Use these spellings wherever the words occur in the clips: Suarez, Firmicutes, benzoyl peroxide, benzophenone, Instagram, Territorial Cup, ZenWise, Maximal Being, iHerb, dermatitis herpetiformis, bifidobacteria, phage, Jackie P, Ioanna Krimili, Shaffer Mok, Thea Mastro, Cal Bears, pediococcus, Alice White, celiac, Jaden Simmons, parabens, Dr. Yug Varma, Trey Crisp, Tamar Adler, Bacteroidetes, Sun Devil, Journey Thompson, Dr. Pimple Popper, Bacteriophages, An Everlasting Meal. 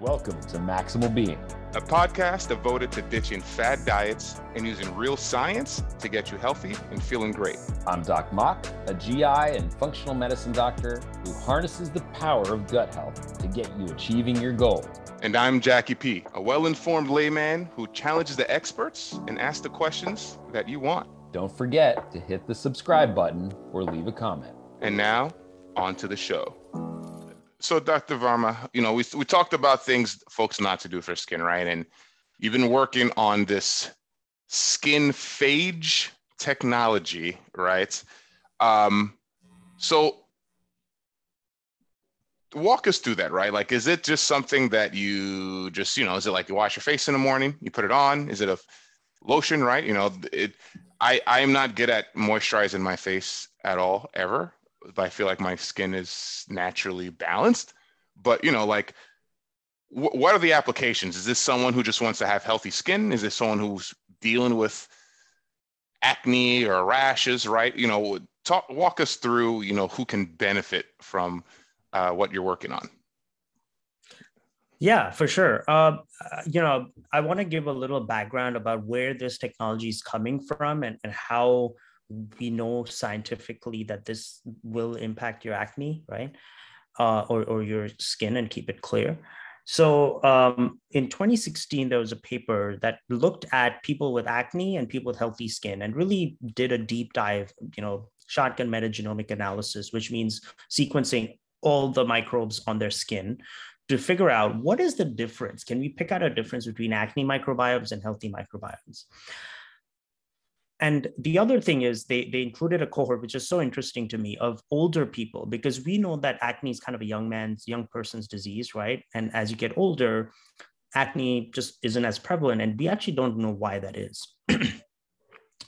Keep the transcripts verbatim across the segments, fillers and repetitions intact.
Welcome to Maximal Being, a podcast devoted to ditching fad diets and using real science to get you healthy and feeling great. I'm Doc Mok, a G I and functional medicine doctor who harnesses the power of gut health to get you achieving your goals. And I'm Jackie P, a well-informed layman who challenges the experts and asks the questions that you want. Don't forget to hit the subscribe button or leave a comment. And now, on to the show. So, Doctor Varma, you know, we, we talked about things folks not to do for skin, right? And you've been working on this skin phage technology, right? Um, so walk us through that, right? Like, is it just something that you just, you know, is it like you wash your face in the morning, you put it on? Is it a lotion, right? You know, it, I, I'm not good at moisturizing my face at all, ever. I feel like my skin is naturally balanced, but you know, like wh what are the applications? Is this someone who just wants to have healthy skin? Is this someone who's dealing with acne or rashes, right? You know, talk, walk us through, you know, who can benefit from uh, what you're working on. Yeah, for sure. Uh, you know, I want to give a little background about where this technology is coming from and, and how we know scientifically that this will impact your acne, right? Uh, or, or your skin, and keep it clear. So um, in twenty sixteen, there was a paper that looked at people with acne and people with healthy skin and really did a deep dive, you know, shotgun metagenomic analysis, which means sequencing all the microbes on their skin to figure out what is the difference. Can we pick out a difference between acne microbiomes and healthy microbiomes? And the other thing is they, they included a cohort, which is so interesting to me, of older people, because we know that acne is kind of a young man's, young person's disease, right? And as you get older, acne just isn't as prevalent. And we actually don't know why that is.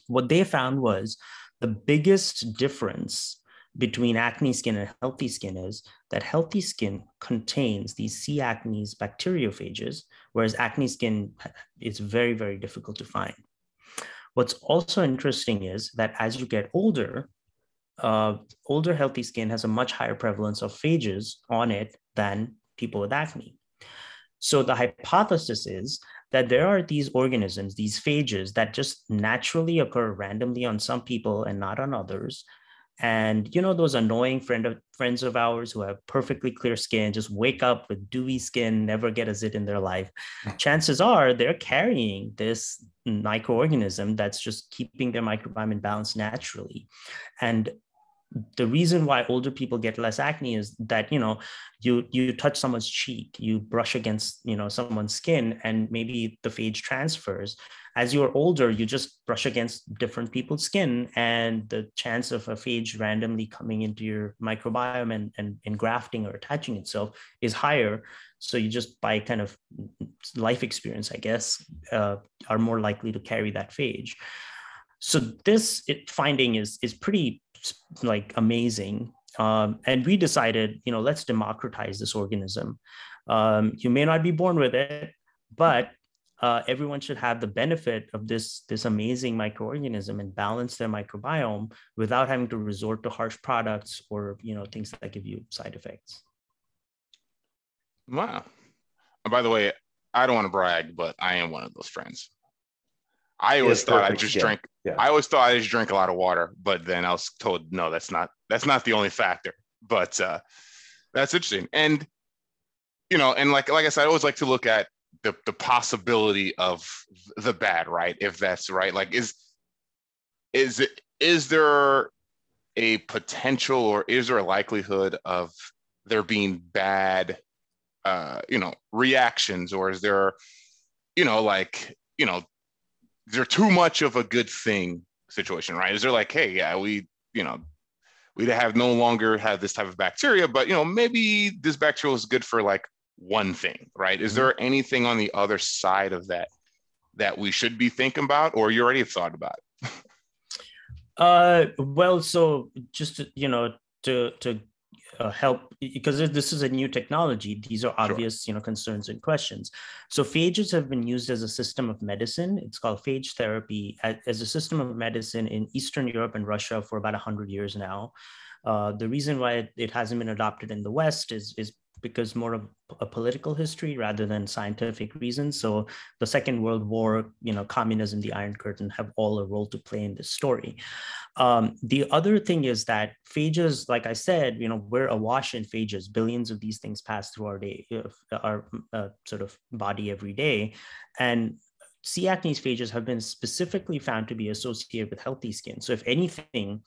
What they found was the biggest difference between acne skin and healthy skin is that healthy skin contains these C. acnes bacteriophages, whereas acne skin is very, very difficult to find. What's also interesting is that as you get older, uh, older healthy skin has a much higher prevalence of phages on it than people with acne. So the hypothesis is that there are these organisms, these phages, that just naturally occur randomly on some people and not on others. And you know, those annoying friend of, friends of ours who have perfectly clear skin, just wake up with dewy skin, never get a zit in their life. Chances are they're carrying this microorganism that's just keeping their microbiome in balance naturally. And the reason why older people get less acne is that, you know, you, you touch someone's cheek, you brush against, you know, someone's skin, and maybe the phage transfers. As you're older, you just brush against different people's skin, and the chance of a phage randomly coming into your microbiome and, and, and grafting or attaching itself is higher. So you just, by kind of life experience, I guess, uh, are more likely to carry that phage. So this it, finding is, is pretty like amazing. Um, and we decided, you know, let's democratize this organism. Um, you may not be born with it, but uh, everyone should have the benefit of this, this amazing microorganism and balance their microbiome without having to resort to harsh products or, you know, things that give you side effects. Wow. And by the way, I don't want to brag, but I am one of those friends. I always thought I just drank. Yeah. I always thought I just drank a lot of water, but then I was told, no, that's not, that's not the only factor, but uh, that's interesting. And, you know, and like, like I said, I always like to look at the, the possibility of the bad, right? If that's right. Like, is, is it, is there a potential, or is there a likelihood of there being bad, uh, you know, reactions, or is there, you know, like, you know, is there too much of a good thing situation, right? Is there like, hey, yeah, we, you know, we have no longer have this type of bacteria, but you know, maybe this bacterial is good for like one thing, right? Is there anything on the other side of that that we should be thinking about, or you already have thought about it? uh, well, so just to, you know, to to uh, help, because this is a new technology, these are obvious, sure, you know, concerns and questions. So phages have been used as a system of medicine. It's called phage therapy, as a system of medicine in Eastern Europe and Russia for about a hundred years now. Uh, the reason why it hasn't been adopted in the West is, is because more of a political history rather than scientific reasons. So the Second World War, you know, communism, the Iron Curtain have all a role to play in this story. Um, the other thing is that phages, like I said, you know, we're awash in phages. Billions of these things pass through our day, our uh, sort of body every day. And C. acnes phages have been specifically found to be associated with healthy skin. So if anything,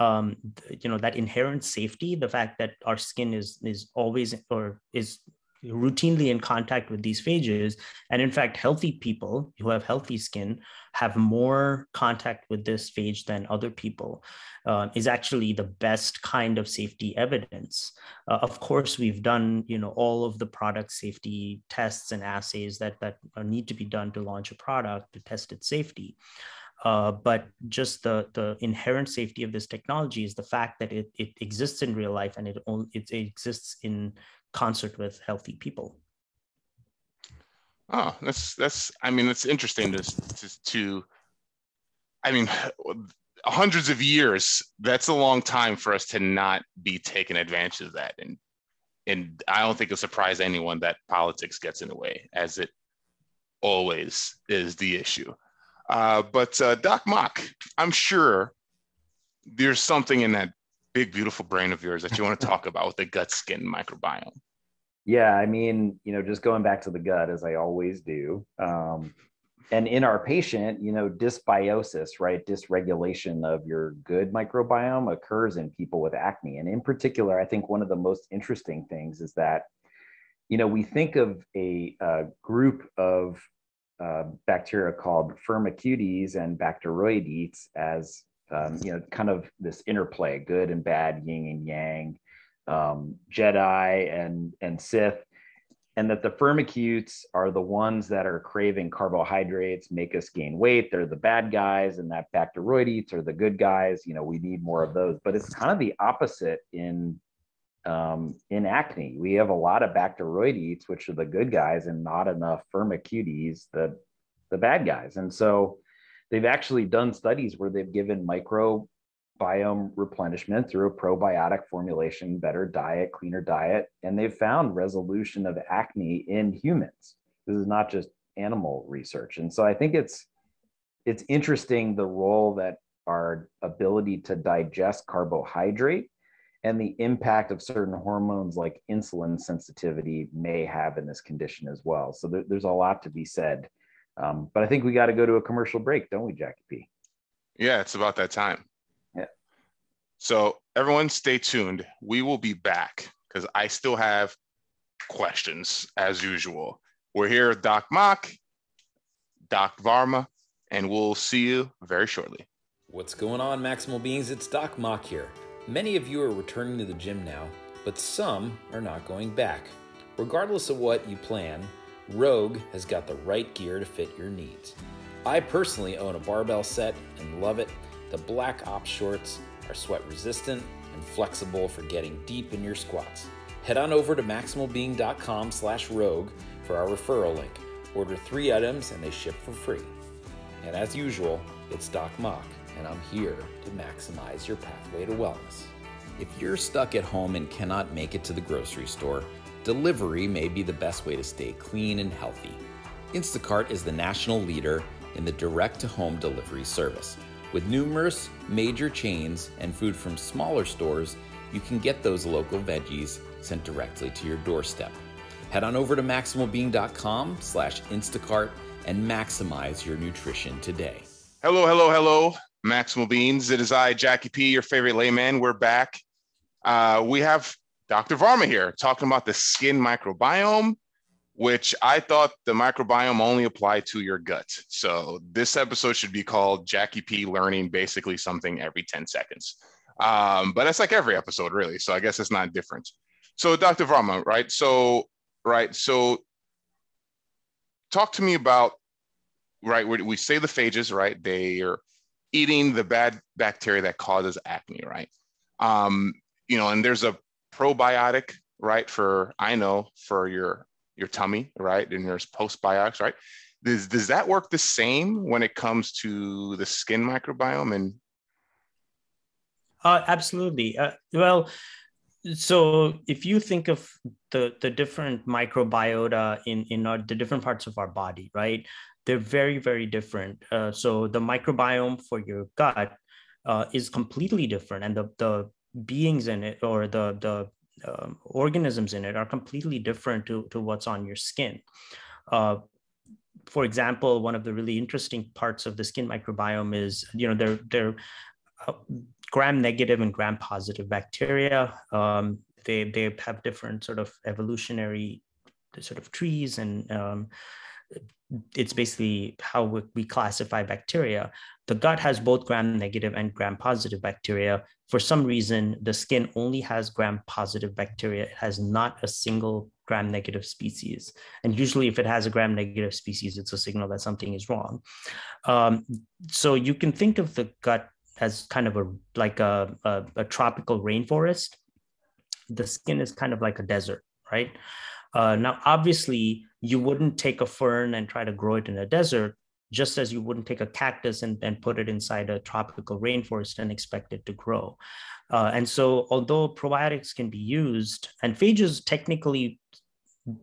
um, you know, that inherent safety, the fact that our skin is, is always or is routinely in contact with these phages. And in fact, healthy people who have healthy skin have more contact with this phage than other people, uh, is actually the best kind of safety evidence. Uh, of course, we've done, you know, all of the product safety tests and assays that, that need to be done to launch a product to test its safety. Uh, but just the, the inherent safety of this technology is the fact that it, it exists in real life and it, only, it exists in concert with healthy people. Oh, that's that's. I mean, it's interesting to to. to I mean, hundreds of years. That's a long time for us to not be taking advantage of that, and and I don't think it'll surprise anyone that politics gets in the way, as it always is the issue. Uh, but uh, Doc Mok, I'm sure there's something in that big, beautiful brain of yours that you want to talk about with the gut skin microbiome. Yeah, I mean, you know, just going back to the gut as I always do. Um, and in our patient, you know, dysbiosis, right? Dysregulation of your good microbiome occurs in people with acne. And in particular, I think one of the most interesting things is that, you know, we think of a, a group of uh, bacteria called Firmicutes and Bacteroidetes as Um, you know, kind of this interplay, good and bad, yin and yang, um, Jedi and, and Sith, and that the Firmicutes are the ones that are craving carbohydrates, make us gain weight. They're the bad guys, and that Bacteroidetes are the good guys. You know, we need more of those. But it's kind of the opposite in, um, in acne. We have a lot of Bacteroidetes, which are the good guys, and not enough Firmicutes, the, the bad guys. And so they've actually done studies where they've given microbiome replenishment through a probiotic formulation, better diet, cleaner diet, and they've found resolution of acne in humans. This is not just animal research. And so I think it's, it's interesting the role that our ability to digest carbohydrate and the impact of certain hormones like insulin sensitivity may have in this condition as well. So there, there's a lot to be said. Um, but I think we got to go to a commercial break, don't we, Jackie P? Yeah, it's about that time. Yeah. So everyone stay tuned. We will be back because I still have questions as usual. We're here with Doc Mok, Doc Varma, and we'll see you very shortly. What's going on, Maximal Beings? It's Doc Mok here. Many of you are returning to the gym now, but some are not going back. Regardless of what you plan, Rogue has got the right gear to fit your needs. I personally own a barbell set and love it. The Black Ops shorts are sweat resistant and flexible for getting deep in your squats. Head on over to maximalbeing.com slash rogue for our referral link. Order three items and they ship for free. And as usual, it's Doc Mok, and I'm here to maximize your pathway to wellness. If you're stuck at home and cannot make it to the grocery store, delivery may be the best way to stay clean and healthy. Instacart is the national leader in the direct-to-home delivery service. With numerous major chains and food from smaller stores, you can get those local veggies sent directly to your doorstep. Head on over to maximalbeing.com slash Instacart and maximize your nutrition today. Hello, hello, hello, Maximal Beings. It is I, Jackie P, your favorite layman. We're back. Uh, we have Doctor Varma here, talking about the skin microbiome, which I thought the microbiome only applied to your gut. So this episode should be called Jackie P learning basically something every ten seconds. Um, but that's like every episode, really. So I guess it's not different. So Doctor Varma, right? So, right. So talk to me about, right, we say the phages, right? They are eating the bad bacteria that causes acne, right? Um, you know, and there's a probiotic, right, for, I know, for your your tummy, right, and there's postbiotics, right? Does, does that work the same when it comes to the skin microbiome? And uh, absolutely. Uh, well, So if you think of the, the different microbiota in, in our, the different parts of our body, right, they're very, very different. Uh, so the microbiome for your gut uh, is completely different. And the, the beings in it, or the, the um, organisms in it, are completely different to, to what's on your skin. Uh, for example, one of the really interesting parts of the skin microbiome is, you know, they're, they're uh, gram-negative and gram-positive bacteria. Um, they, they have different sort of evolutionary sort of trees, and um, it's basically how we, we classify bacteria. The gut has both gram-negative and gram-positive bacteria. For some reason, the skin only has gram-positive bacteria. It has not a single gram-negative species. And usually if it has a gram-negative species, it's a signal that something is wrong. Um, so you can think of the gut as kind of a like a, a, a tropical rainforest. The skin is kind of like a desert, right? Uh, now, obviously, you wouldn't take a fern and try to grow it in a desert, just as you wouldn't take a cactus and, and put it inside a tropical rainforest and expect it to grow. Uh, and so, although probiotics can be used, and phages technically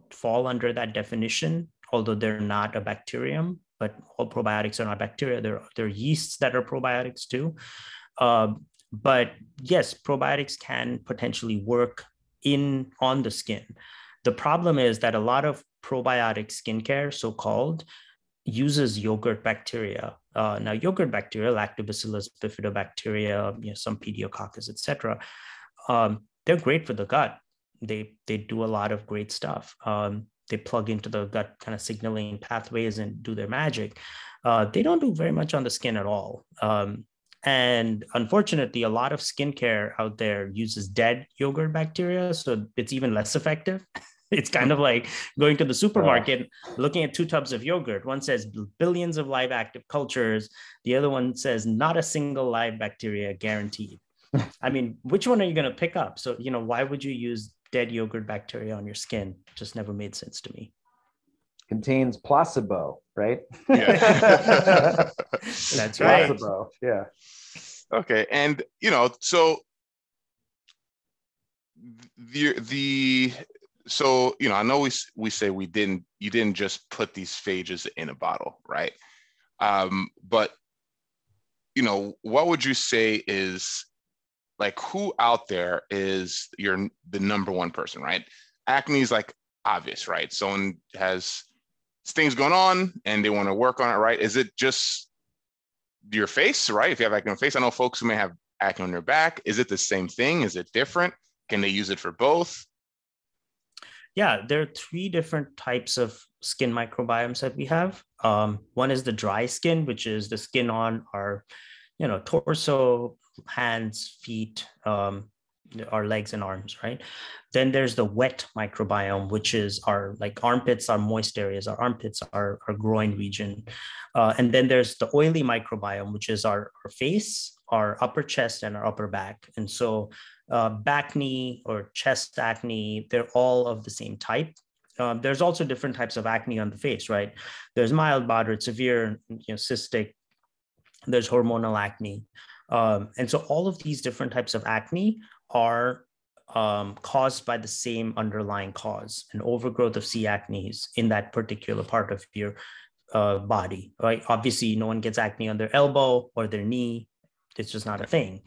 fall under that definition, although they're not a bacterium, but all probiotics are not bacteria. There are, there are yeasts that are probiotics too. Uh, but yes, probiotics can potentially work in on the skin. The problem is that a lot of probiotic skincare, so-called, uses yogurt bacteria. Uh, now, yogurt bacteria, lactobacillus, bifidobacteria, you know, some pediococcus, et cetera, um, they're great for the gut. They, they do a lot of great stuff. Um, they plug into the gut kind of signaling pathways and do their magic. Uh, they don't do very much on the skin at all. Um, and unfortunately, a lot of skincare out there uses dead yogurt bacteria, so it's even less effective. It's kind of like going to the supermarket, looking at two tubs of yogurt. One says billions of live active cultures. The other one says not a single live bacteria guaranteed. I mean, which one are you going to pick up? So, you know, why would you use dead yogurt bacteria on your skin? Just never made sense to me. Contains placebo, right? Yeah. That's right. Placebo, yeah. Okay, and you know, so the the so you know, I know we we say we didn't you didn't just put these phages in a bottle, right? Um, but you know, what would you say is, like, who out there is your the number one person, right? Acne is like obvious, right? Someone has things going on and they want to work on it, right? Is it just your face, right? If you have acne on your face, I know folks who may have acne on their back. Is it the same thing? Is it different? Can they use it for both? Yeah, there are three different types of skin microbiomes that we have. Um, one is the dry skin, which is the skin on our, you know, torso, hands, feet, um, our legs and arms, right? Then there's the wet microbiome, which is our like armpits, our moist areas, our armpits, our, our groin region. Uh, and then there's the oily microbiome, which is our, our face, our upper chest, and our upper back. And so uh, back acne or chest acne, they're all of the same type. Uh, there's also different types of acne on the face, right? There's mild, moderate, severe, you know, cystic, there's hormonal acne. Um, and so all of these different types of acne are um, caused by the same underlying cause, an overgrowth of C. acnes in that particular part of your uh, body, right? Obviously, no one gets acne on their elbow or their knee. It's just not a thing.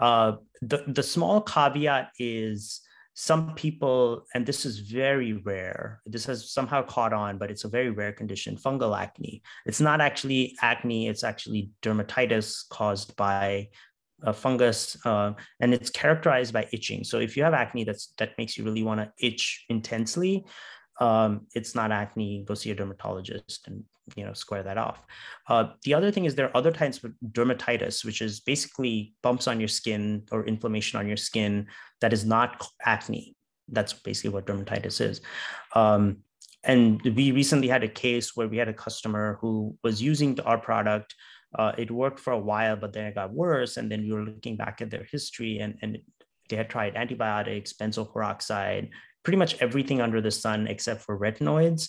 Uh, the, the small caveat is some people, and this is very rare, this has somehow caught on, but it's a very rare condition, fungal acne. It's not actually acne, it's actually dermatitis caused by a fungus, uh, and it's characterized by itching. So if you have acne that's that makes you really want to itch intensely, um, it's not acne. Go see a dermatologist and, you know, square that off. Uh, the other thing is there are other types of dermatitis, which is basically bumps on your skin or inflammation on your skin that is not acne. That's basically what dermatitis is. Um, and we recently had a case where we had a customer who was using our product. Uh, it worked for a while, but then it got worse. And then we were looking back at their history, and, and they had tried antibiotics, benzoyl peroxide, pretty much everything under the sun except for retinoids.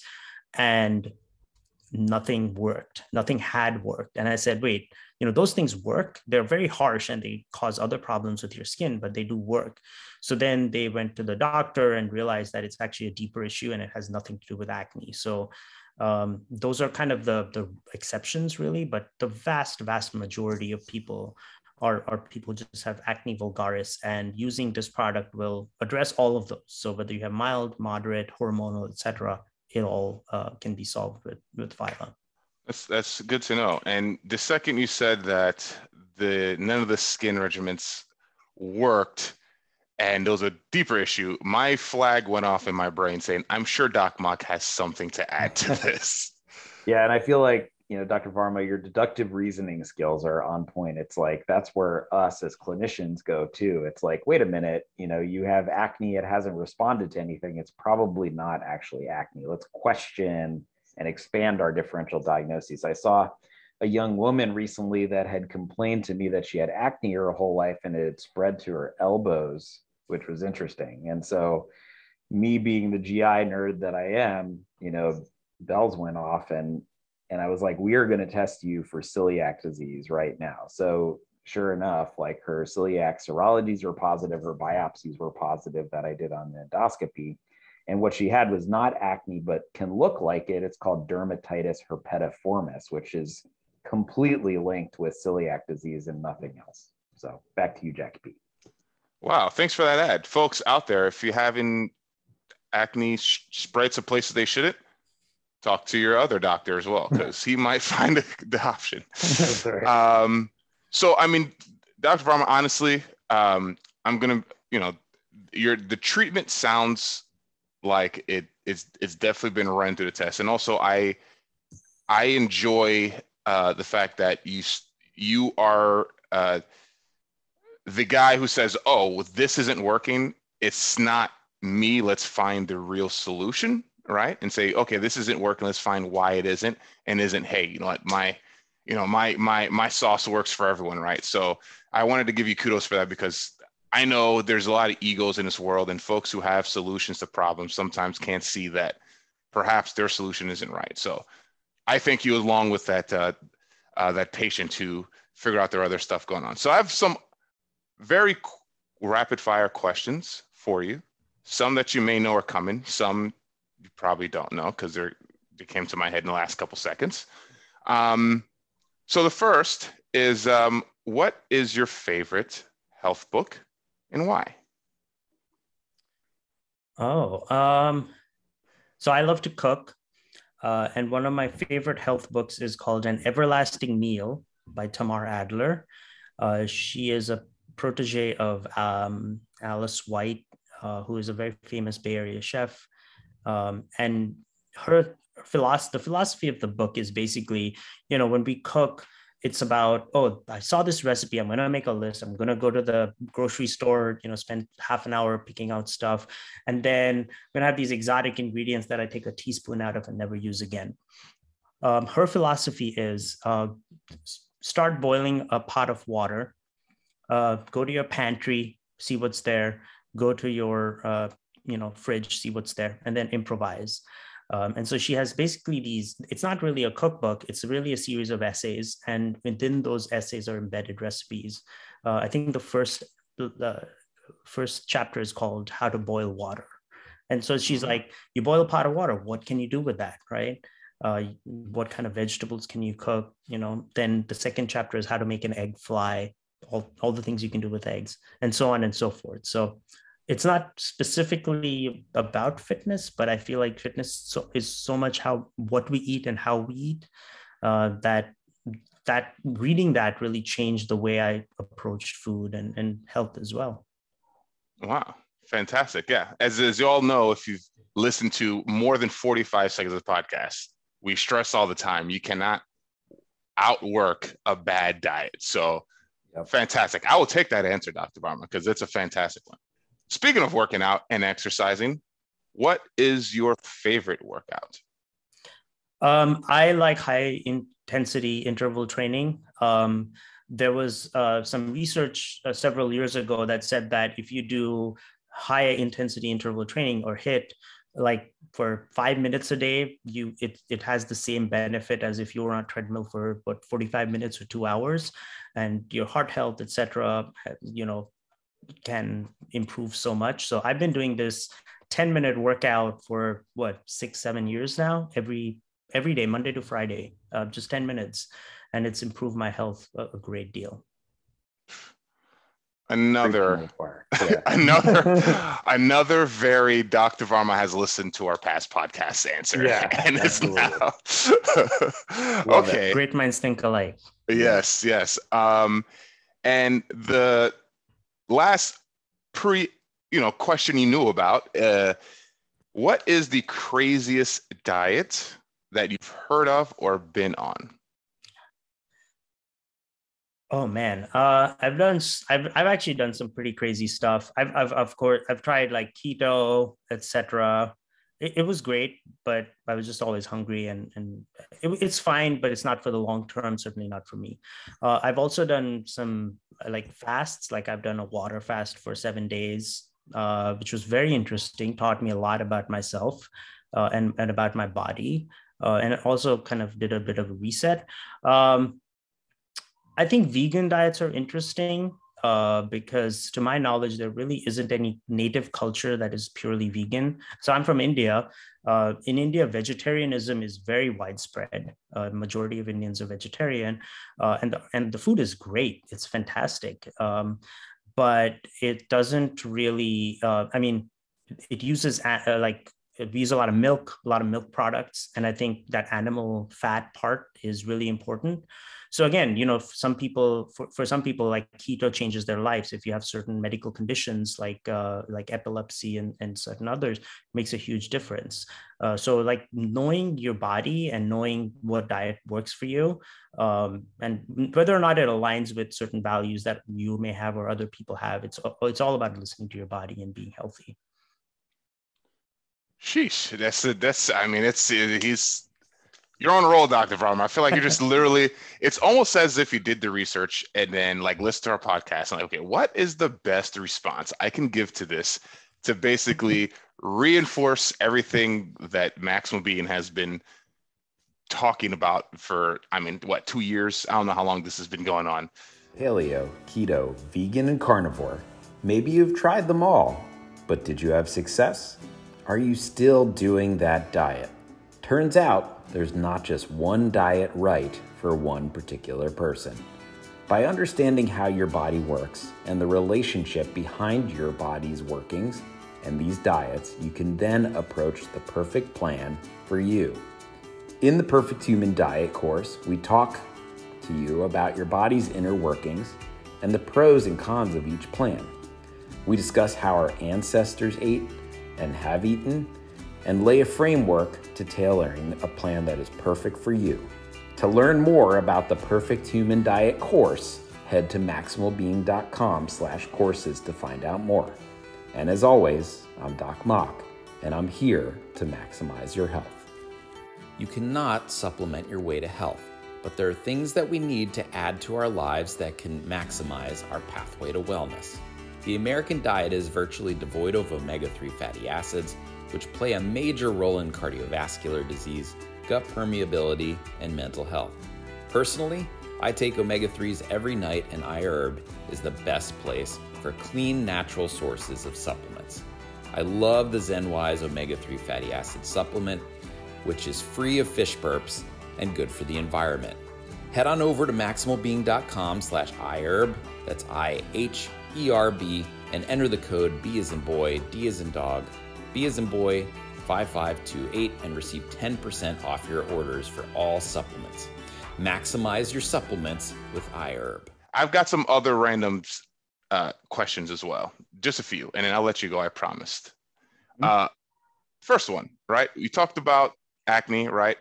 And nothing worked, nothing had worked. And I said, wait, you know, those things work. They're very harsh and they cause other problems with your skin, but they do work. So then they went to the doctor and realized that it's actually a deeper issue and it has nothing to do with acne. So um, those are kind of the, the exceptions really, but the vast, vast majority of people are, are people just have acne vulgaris, and using this product will address all of those. So whether you have mild, moderate, hormonal, et cetera, it all uh, can be solved with, with Phyla. That's, that's good to know. And the second you said that the none of the skin regimens worked and there was a deeper issue, my flag went off in my brain saying, I'm sure Doc Mok has something to add to this. Yeah, and I feel like, you know, Doctor Varma, your deductive reasoning skills are on point. It's like, that's where us as clinicians go too. It's like, wait a minute, you know, you have acne, it hasn't responded to anything. It's probably not actually acne. Let's question and expand our differential diagnoses. I saw a young woman recently that had complained to me that she had acne her whole life and it had spread to her elbows, which was interesting. And so me being the G I nerd that I am, you know, bells went off and And I was like, we are going to test you for celiac disease right now. So sure enough, like her celiac serologies were positive, her biopsies were positive that I did on the endoscopy. And what she had was not acne, but can look like it. It's called dermatitis herpetiformis, which is completely linked with celiac disease and nothing else. So back to you, Jackie P. Wow. Thanks for that ad. Folks out there, if you're having acne spread to places they shouldn't, talk to your other doctor as well, because he might find the option. Um, so, I mean, Doctor Varma, honestly, um, I'm going to, you know, your the treatment sounds like it, it's, it's definitely been run through the test. And also, I I enjoy uh, the fact that you, you are uh, the guy who says, oh, this isn't working. It's not me. Let's find the real solution. Right. And say, okay, this isn't working. Let's find why it isn't, and isn't, hey, you know what, my, you know, my, my, my sauce works for everyone. Right. So I wanted to give you kudos for that, because I know there's a lot of egos in this world, and folks who have solutions to problems sometimes can't see that perhaps their solution isn't right. So I thank you, along with that, uh, uh, that patient who figured out their other stuff going on. So I have some very rapid fire questions for you. Some that you may know are coming, some you probably don't know, because they came to my head in the last couple seconds. Um, so the first is, um, what is your favorite health book and why? Oh, um, so I love to cook. Uh, and one of my favorite health books is called An Everlasting Meal by Tamar Adler. Uh, she is a protege of um, Alice White, uh, who is a very famous Bay Area chef. Um, and her philosophy, the philosophy of the book is basically, you know, when we cook, it's about, oh, I saw this recipe, I'm going to make a list. I'm going to go to the grocery store, you know, spend half an hour picking out stuff. And then I'm going to have these exotic ingredients that I take a teaspoon out of and never use again. Um, her philosophy is uh, start boiling a pot of water, uh, go to your pantry, see what's there, go to your uh, you know, fridge, see what's there, and then improvise. Um, and so she has basically these, it's not really a cookbook, it's really a series of essays. And within those essays are embedded recipes. Uh, I think the first, the first chapter is called How to Boil Water. And so she's like, you boil a pot of water, what can you do with that, right? Uh, what kind of vegetables can you cook? You know, then the second chapter is how to make an egg fly, all, all the things you can do with eggs, and so on and so forth. So it's not specifically about fitness, but I feel like fitness so, is so much how what we eat and how we eat uh, that that reading that really changed the way I approached food and, and health as well. Wow, fantastic. Yeah, as, as you all know, if you've listened to more than forty-five seconds of the podcast, we stress all the time, you cannot outwork a bad diet. So yep. Fantastic. I will take that answer, Doctor Varma, because it's a fantastic one. Speaking of working out and exercising, what is your favorite workout? Um, I like high intensity interval training. Um, there was uh, some research uh, several years ago that said that if you do high intensity interval training or HIIT, like for five minutes a day, you it it has the same benefit as if you were on a treadmill for what, forty-five minutes or two hours, and your heart health, et cetera, you know, can improve so much. So I've been doing this ten minute workout for what, six, seven years now, every every day, Monday to Friday, uh, just ten minutes. And it's improved my health a, a great deal. Another, yeah. another, another very Doctor Varma has listened to our past podcast answer. Yeah, and it's now. Okay. It. Great minds think alike. Yes, yes. Um, and the last pre, you know, question you knew about, uh, what is the craziest diet that you've heard of or been on? Oh man, uh, I've done. I've I've actually done some pretty crazy stuff. I've I've of course I've tried like keto, et cetera. It, it was great, but I was just always hungry, and and it, it's fine, but it's not for the long term. Certainly not for me. Uh, I've also done some like fasts. Like I've done a water fast for seven days, uh, which was very interesting. Taught me a lot about myself, uh, and and about my body, uh, and it also kind of did a bit of a reset. Um, I think vegan diets are interesting uh, because to my knowledge, there really isn't any native culture that is purely vegan. So I'm from India. Uh, in India, vegetarianism is very widespread. Uh, majority of Indians are vegetarian, uh, and, the, and the food is great. It's fantastic, um, but it doesn't really, uh, I mean, it uses uh, like, we use a lot of milk, a lot of milk products. And I think that animal fat part is really important. So again, you know, some people, for, for some people like keto changes their lives. If you have certain medical conditions like uh, like epilepsy and, and certain others, it makes a huge difference. Uh, so like knowing your body and knowing what diet works for you, um, and whether or not it aligns with certain values that you may have or other people have, it's, it's all about listening to your body and being healthy. Sheesh, that's that's. I mean, it's he's. You're on a roll, Doctor Varma. I feel like you're just literally. It's almost as if you did the research and then like listen to our podcast and like, okay, what is the best response I can give to this to basically reinforce everything that Maximal Being has been talking about for. I mean, what, two years? I don't know how long this has been going on. Paleo, keto, vegan, and carnivore. Maybe you've tried them all, but did you have success? Are you still doing that diet? Turns out there's not just one diet right for one particular person. By understanding how your body works and the relationship behind your body's workings and these diets, you can then approach the perfect plan for you. In the Perfect Human Diet course, we talk to you about your body's inner workings and the pros and cons of each plan. We discuss how our ancestors ate and have eaten, and lay a framework to tailoring a plan that is perfect for you. To learn more about the Perfect Human Diet course, head to maximal being dot com slash courses to find out more. And as always, I'm Doc Mok, and I'm here to maximize your health. You cannot supplement your way to health, but there are things that we need to add to our lives that can maximize our pathway to wellness. The American diet is virtually devoid of omega three fatty acids, which play a major role in cardiovascular disease, gut permeability, and mental health. Personally, I take omega threes every night, and iHerb is the best place for clean, natural sources of supplements. I love the ZenWise omega three fatty acid supplement, which is free of fish burps and good for the environment. Head on over to maximal being dot com slash iHerb, that's I H. E R B, and enter the code B as in boy, D as in dog, B as in boy five five two eight and receive ten percent off your orders for all supplements. Maximize your supplements with iHerb. I've got some other random uh, questions as well, just a few, and then I'll let you go, I promised. Uh, first one, right? You talked about acne, right?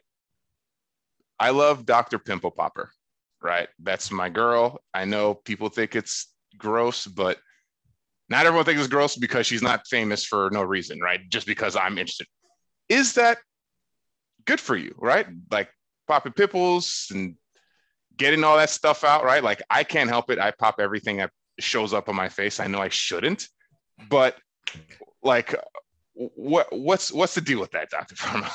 I love Doctor Pimple Popper, right? That's my girl. I know people think it's gross, but not everyone thinks it's gross because she's not famous for no reason, right? Just because I'm interested. Is that good for you, right? Like popping pimples and getting all that stuff out, right? Like I can't help it. I pop everything that shows up on my face. I know I shouldn't, but like what, what's what's the deal with that, Doctor Varma?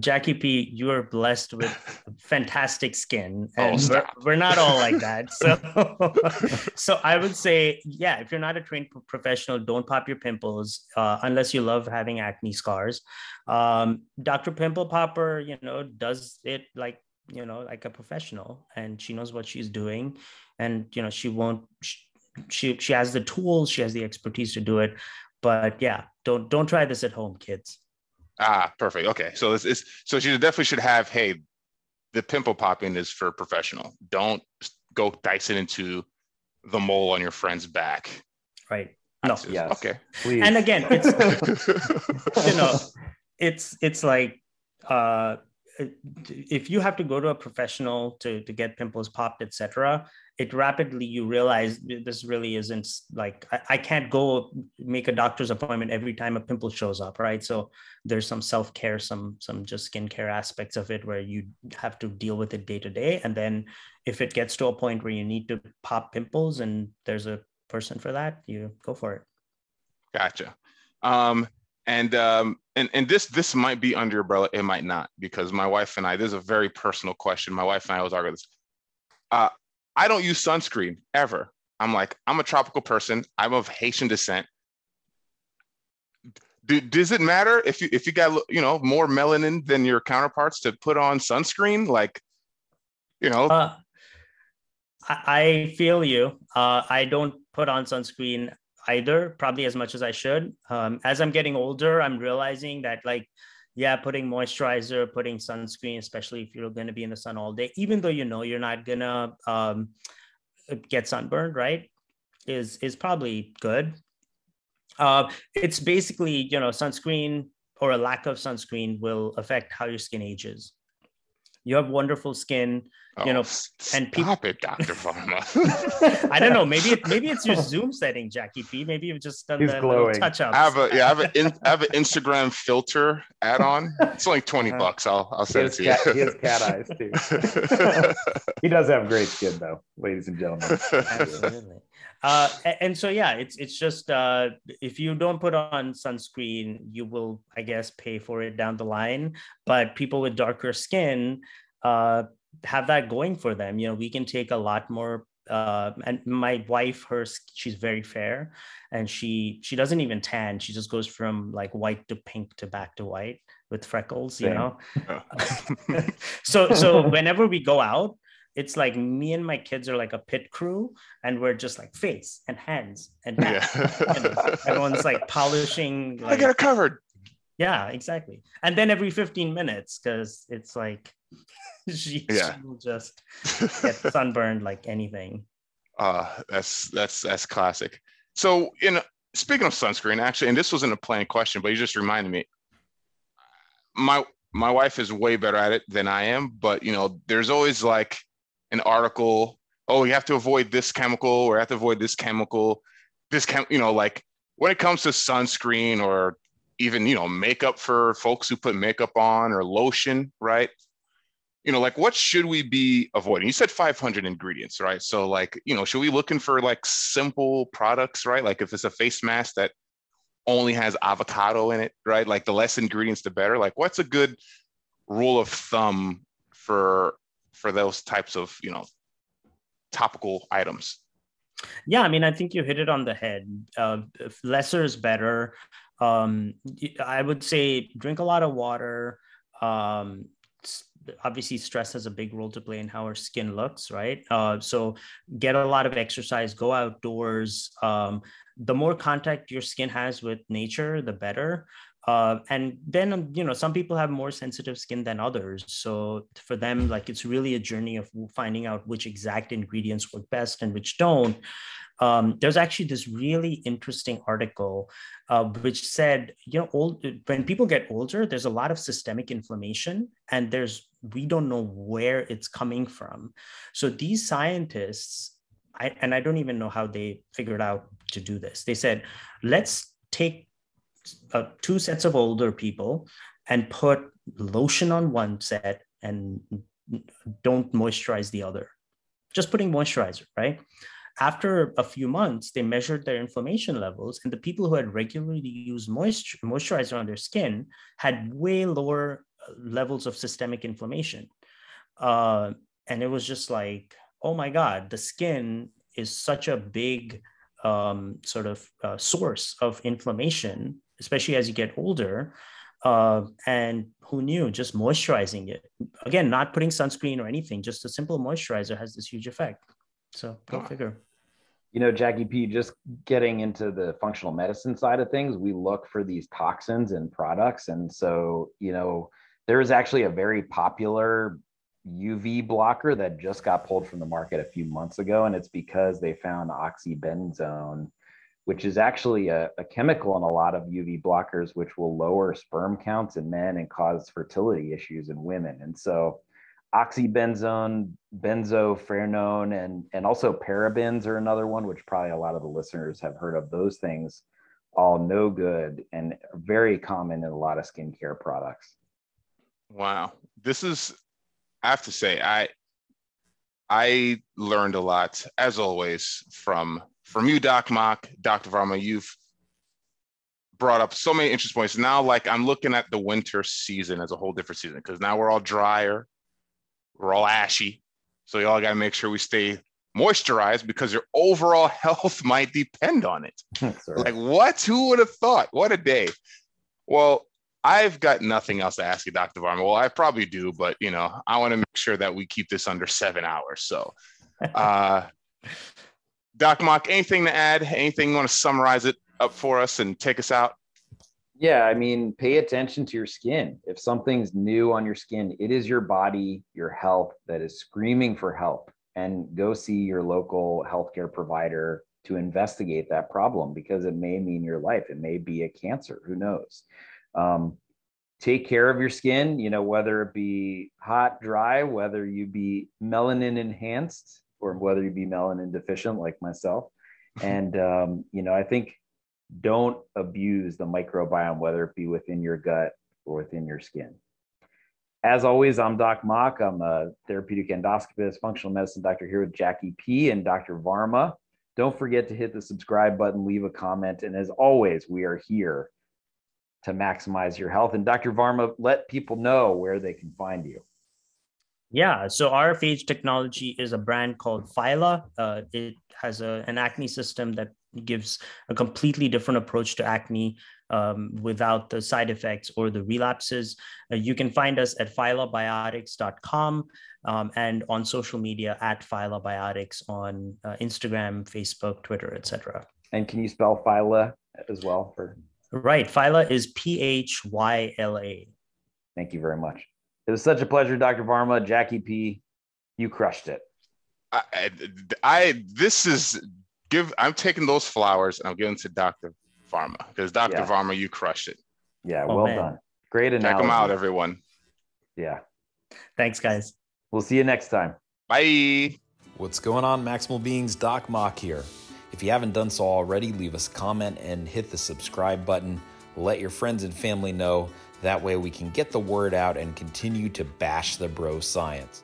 Jackie P, you are blessed with fantastic skin, and oh, we're, we're not all like that. So, so I would say, yeah, if you're not a trained professional, don't pop your pimples uh, unless you love having acne scars. Um, Doctor Pimple Popper, you know, does it like, you know, like a professional, and she knows what she's doing, and, you know, she won't, she, she has the tools, she has the expertise to do it, but yeah, don't, don't try this at home, kids. Ah, perfect. Okay. So this is, so she definitely should have, hey, the pimple popping is for professional. Don't go dice it into the mole on your friend's back. Right. No. Just, yes. Okay. Please. And again, it's, you know, it's, it's like, uh, if you have to go to a professional to, to get pimples popped, et cetera, it rapidly, you realize this really isn't like, I, I can't go make a doctor's appointment every time a pimple shows up, right? So there's some self-care, some, some just skincare aspects of it where you have to deal with it day to day. And then if it gets to a point where you need to pop pimples and there's a person for that, you go for it. Gotcha. Um, And, um, and and this this might be under your umbrella, it might not, because my wife and I, this is a very personal question. My wife and I always argue this. Uh, I don't use sunscreen ever. I'm like, I'm a tropical person. I'm of Haitian descent. Do, does it matter if you if you got, you know, more melanin than your counterparts to put on sunscreen? Like, you know. Uh, I, I feel you. Uh, I don't put on sunscreen either, probably as much as I should. Um, as I'm getting older, I'm realizing that, like, yeah, putting moisturizer, putting sunscreen, especially if you're going to be in the sun all day, even though you know you're not gonna um, get sunburned, right, is is probably good. Uh, it's basically, you know, sunscreen or a lack of sunscreen will affect how your skin ages. You have wonderful skin, oh, you know, and people. Stop it, Doctor Varma. I don't know. Maybe it, maybe it's your Zoom setting, Jackie P. Maybe you've just done the little touch-ups. I have a yeah, I have an in, I have an Instagram filter add-on. It's like twenty uh, bucks. I'll I'll send it to cat, you. He has cat eyes too. He does have great skin, though, ladies and gentlemen. Absolutely. Uh, and so, yeah, it's it's just uh, if you don't put on sunscreen, you will, I guess, pay for it down the line. But people with darker skin uh, have that going for them. You know, we can take a lot more. Uh, and my wife, her she's very fair, and she she doesn't even tan. She just goes from like white to pink to back to white with freckles. Same. You know, yeah. so so whenever we go out, it's like me and my kids are like a pit crew, and we're just like face and hands and back. Yeah. You know, everyone's like polishing. Like, I got it covered. Yeah, exactly. And then every fifteen minutes, because it's like she, yeah. she will just get sunburned like anything. Uh, that's that's that's classic. So, in speaking of sunscreen, actually, and this wasn't a planned question, but you just reminded me. My my wife is way better at it than I am, but you know, there's always like an article, oh, you have to avoid this chemical, or you have to avoid this chemical, this chem, you know, like when it comes to sunscreen or even, you know, makeup for folks who put makeup on or lotion, right? You know, like what should we be avoiding? You said five hundred ingredients, right? So like, you know, should we be looking for like simple products, right? Like if it's a face mask that only has avocado in it, right? Like the less ingredients, the better. Like what's a good rule of thumb for for those types of, you know, topical items? Yeah, I mean, I think you hit it on the head. Uh, lesser is better. Um, I would say drink a lot of water. Um, obviously, stress has a big role to play in how our skin looks, right? Uh, so get a lot of exercise, go outdoors. Um, the more contact your skin has with nature, the better. Uh, and then, you know, some people have more sensitive skin than others. So for them, like, it's really a journey of finding out which exact ingredients work best and which don't. Um, there's actually this really interesting article, uh, which said, you know, old, when people get older, there's a lot of systemic inflammation, and there's, we don't know where it's coming from. So these scientists, I, and I don't even know how they figured out to do this. They said, let's take Uh, two sets of older people and put lotion on one set and don't moisturize the other. Just putting moisturizer, right? after a few months, they measured their inflammation levels, and the people who had regularly used moisture, moisturizer on their skin had way lower levels of systemic inflammation. Uh, and it was just like, oh my God, the skin is such a big um, sort of uh, source of inflammation, especially as you get older. Uh, and who knew, just moisturizing it. Again, not putting sunscreen or anything, just a simple moisturizer has this huge effect. So go figure. You know, Jackie P, just getting into the functional medicine side of things, we look for these toxins in products. And so, you know, there is actually a very popular U V blocker that just got pulled from the market a few months ago. And it's because they found oxybenzone, which is actually a, a chemical in a lot of U V blockers, which will lower sperm counts in men and cause fertility issues in women. And so oxybenzone, benzophenone, and, and also parabens are another one, which probably a lot of the listeners have heard of. Those things, all no good and very common in a lot of skincare products. Wow. This is, I have to say, I, I learned a lot, as always, from From you, Doc Mok, Doctor Varma. You've brought up so many interesting points. Now, like, I'm looking at the winter season as a whole different season, because now we're all drier, we're all ashy. So you all got to make sure we stay moisturized, because your overall health might depend on it. Sorry. Like, what? Who would have thought? What a day. Well, I've got nothing else to ask you, Doctor Varma. Well, I probably do, but, you know, I want to make sure that we keep this under seven hours. So, uh, Doc Mok, anything to add? Anything you want to summarize it up for us and take us out? Yeah, I mean, pay attention to your skin. If something's new on your skin, it is your body, your health that is screaming for help. And go see your local healthcare provider to investigate that problem, because it may mean your life. It may be a cancer. Who knows? Um, Take care of your skin, you know, whether it be hot, dry, whether you be melanin enhanced, or whether you be melanin deficient like myself. And, um, you know, I think don't abuse the microbiome, whether it be within your gut or within your skin. As always, I'm Doc Mok. I'm a therapeutic endoscopist, functional medicine doctor here with Jackie P and Doctor Varma. Don't forget to hit the subscribe button, leave a comment. And as always, we are here to maximize your health. And Doctor Varma, let people know where they can find you. Yeah, so our phage technology is a brand called Phyla. Uh, it has a, an acne system that gives a completely different approach to acne um, without the side effects or the relapses. Uh, you can find us at phyla biotics dot com um, and on social media at PhylaBiotics on uh, Instagram, Facebook, Twitter, et cetera. And can you spell Phyla as well? For... Right, Phyla is P H Y L A. Thank you very much. It was such a pleasure, Doctor Varma. Jackie P, you crushed it. I, I, I this is give. I'm taking those flowers and I'm giving to Doctor Varma, because Doctor Yeah. Varma, you crushed it. Yeah, oh, well man. Done. Great analysis. Check them out, everyone. Yeah. Thanks, guys. We'll see you next time. Bye. What's going on, Maximal Beings? Doc Mok here. If you haven't done so already, leave us a comment and hit the subscribe button. Let your friends and family know. That way we can get the word out and continue to bash the bro science.